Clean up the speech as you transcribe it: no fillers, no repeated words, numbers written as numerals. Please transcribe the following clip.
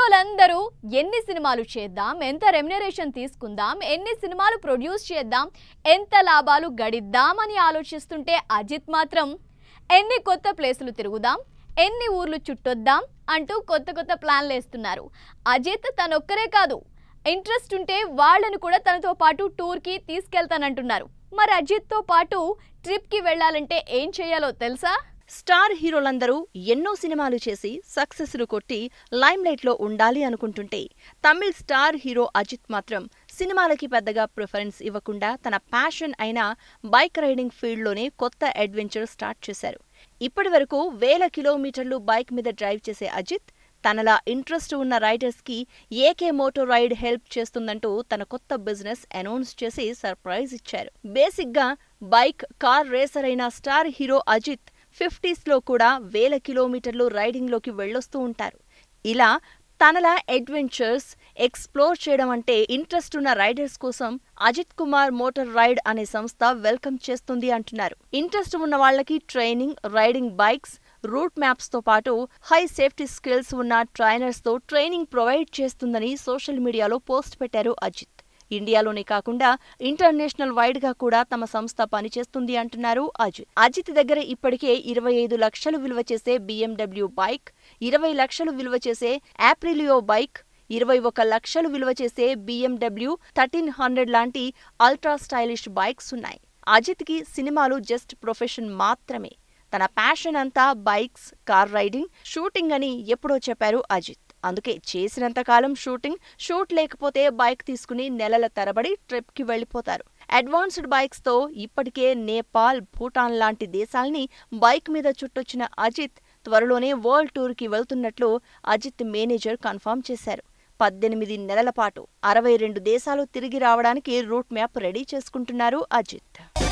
హీరోలందరూ ఎన్ని సినిమాలు చేద్దాం, ఎంత రెమ్యునరేషన్ తీసుకుందాం, ఎన్ని సినిమాలు ప్రొడ్యూస్ చేద్దాం, ఎంత లాభాలు గడిద్దామని ఆలోచిస్తుంటే అజిత్ మాత్రం ఎన్ని కొత్త ప్లేసులు తిరుగుదాం, ఎన్ని ఊర్లు చుట్టొద్దాం అంటూ కొత్త కొత్త ప్లాన్లు వేస్తున్నారు. అజిత్ తనొక్కరే కాదు, ఇంట్రెస్ట్ ఉంటే వాళ్ళను కూడా తనతో పాటు టూర్కి తీసుకెళ్తానంటున్నారు. మరి అజిత్తో పాటు ట్రిప్కి వెళ్ళాలంటే ఏం చేయాలో తెలుసా? స్టార్ హీరోలందరూ ఎన్నో సినిమాలు చేసి సక్సెస్లు కొట్టి లైమ్లైట్లో ఉండాలి అనుకుంటుంటే తమిళ్ స్టార్ హీరో అజిత్ మాత్రం సినిమాలకి పెద్దగా ప్రిఫరెన్స్ ఇవ్వకుండా తన ప్యాషన్ అయిన బైక్ రైడింగ్ ఫీల్డ్లోనే కొత్త అడ్వెంచర్ స్టార్ట్ చేశారు. ఇప్పటి వరకు 1000 కిలోమీటర్లు బైక్ మీద డ్రైవ్ చేసే అజిత్ తనలా ఇంట్రెస్ట్ ఉన్న రైడర్స్కి ఏకే మోటో రైడ్ హెల్ప్ చేస్తుందంటూ తన కొత్త బిజినెస్ అనౌన్స్ చేసి సర్ప్రైజ్ ఇచ్చారు. బేసిక్గా బైక్ కార్ రేసర్ అయిన స్టార్ హీరో అజిత్ 50s లో కూడా 1000 కిలోమీటర్లు రైడింగ్లోకి వెళ్ళొస్తూ ఉంటారు. ఇలా తనలా అడ్వెంచర్స్ ఎక్స్ప్లోర్ చేయడం అంటే ఇంట్రెస్ట్ ఉన్న రైడర్స్ కోసం అజిత్ కుమార్ మోటార్ రైడ్ అనే సంస్థ వెల్కమ్ చేస్తుంది అంటున్నారు. ఇంట్రెస్ట్ ఉన్న వాళ్ళకి ట్రైనింగ్, రైడింగ్ బైక్స్, రూట్ మ్యాప్స్తో పాటు హై సేఫ్టీ స్కిల్స్ ఉన్న ట్రైనర్స్తో ట్రైనింగ్ ప్రొవైడ్ చేస్తుందని సోషల్ మీడియాలో పోస్ట్ పెట్టారు అజిత్. ఇండియాలోనే కాకుండా ఇంటర్నేషనల్ వైడ్ గా కూడా తమ సంస్థ పనిచేస్తుంది అంటున్నారు అజిత్. అజిత్ దగ్గర ఇప్పటికే 25 లక్షలు విలువ చేసే BMW బైక్, 20 లక్షలు విలువ చేసే ఆప్రిలియో బైక్, 21 లక్షలు విలువ చేసే BMW 1300 లాంటి అల్ట్రా స్టైలిష్ బైక్స్ ఉన్నాయి. అజిత్ కి సినిమాలు జస్ట్ ప్రొఫెషన్ మాత్రమే, తన ప్యాషన్ అంతా బైక్స్, కార్ రైడింగ్, షూటింగ్ అని ఎప్పుడో చెప్పారు అజిత్. అందుకే చేసినంతకాలం షూటింగ్, షూట్ లేకపోతే బైక్ తీసుకుని నెలల తరబడి ట్రిప్కి వెళ్ళిపోతారు. అడ్వాన్స్డ్ బైక్స్తో ఇప్పటికే నేపాల్, భూటాన్ లాంటి దేశాల్ని బైక్ మీద చుట్టొచ్చిన అజిత్ త్వరలోనే వరల్డ్ టూర్కి వెళ్తున్నట్లు అజిత్ మేనేజర్ కన్ఫర్మ్ చేశారు. 18 నెలల పాటు 62 దేశాలు తిరిగి రావడానికి రూట్ మ్యాప్ రెడీ చేసుకుంటున్నారు అజిత్.